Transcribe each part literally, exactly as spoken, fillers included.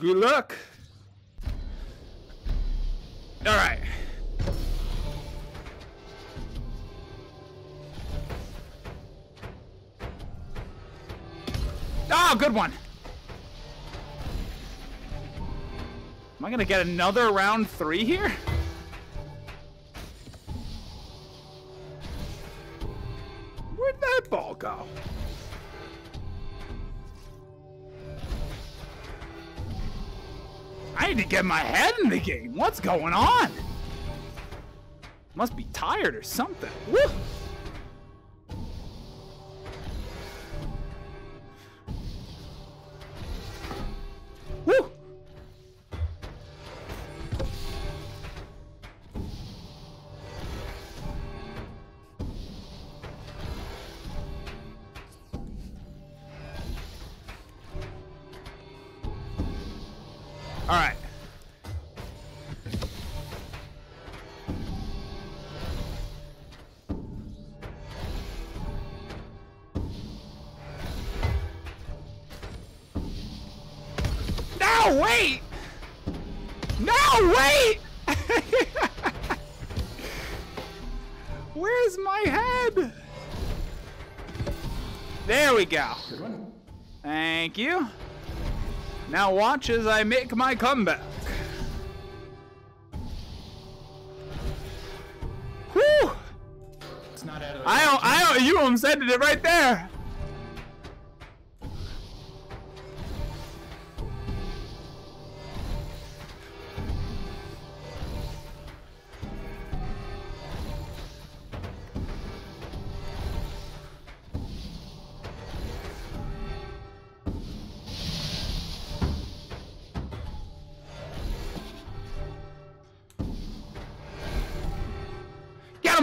Good luck. All right. Oh, good one. Am I gonna get another round three here? Where'd that ball go? I need to get my head in the game. What's going on? Must be tired or something. Woo! Woo! All right. No, wait. No, wait. Where's my head? There we go. Thank you. Now watch as I make my comeback. Whew! It's not out of the I don't, I don't, you almost ended it right there.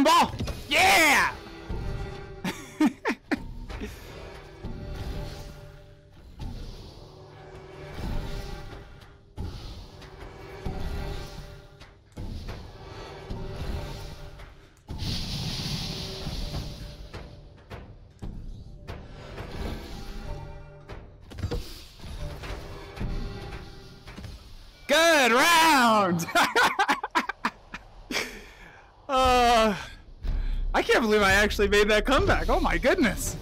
Ball. Yeah. Good round. uh I can't believe I actually made that comeback. Oh my goodness.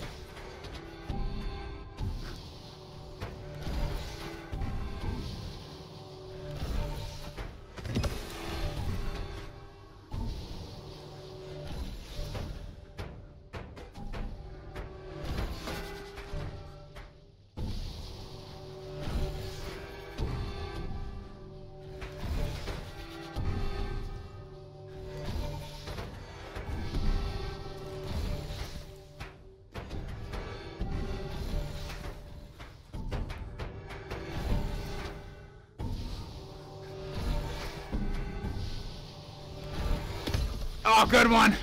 Oh, good one.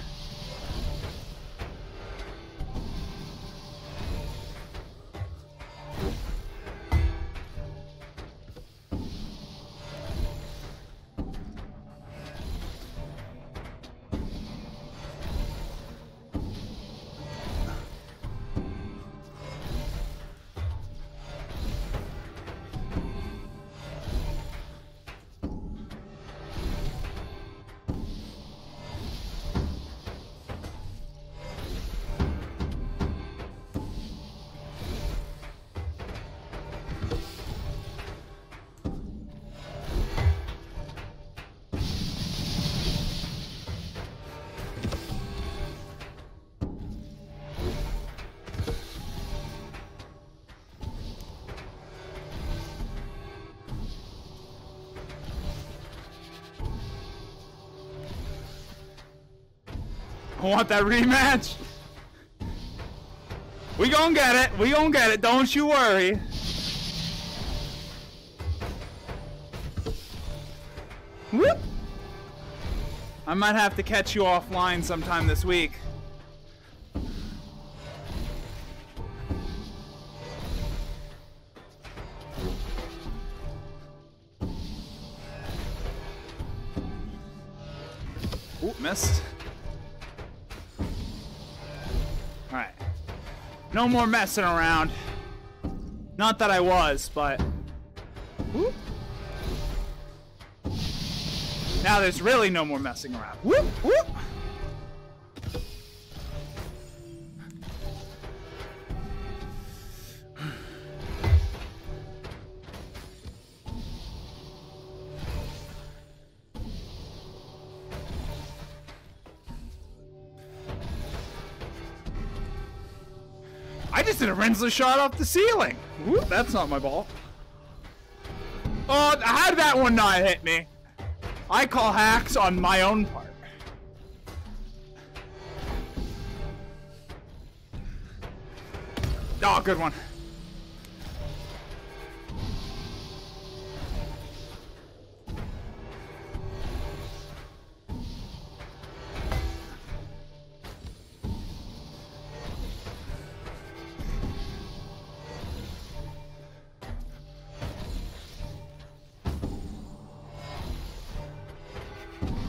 I want that rematch. We gonna get it. We gonna get it. Don't you worry. Whoop. I might have to catch you offline sometime this week. Oop, missed. Alright, no more messing around. Not that I was, but Whoop. Now there's really no more messing around. Whoop, whoop. I just did a Rensler shot off the ceiling. Whoop, that's not my ball. Oh, how'd that one not hit me? I call hacks on my own part. Oh, good one.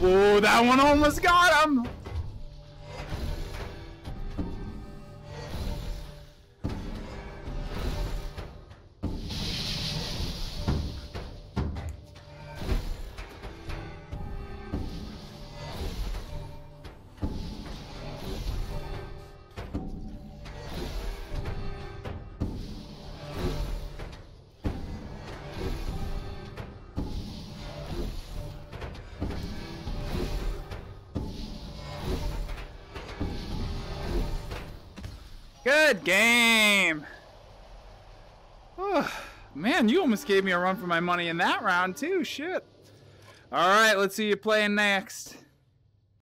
Oh, that one almost got him! Good game! Oh, man, you almost gave me a run for my money in that round too, shit. Alright, let's see you playing next.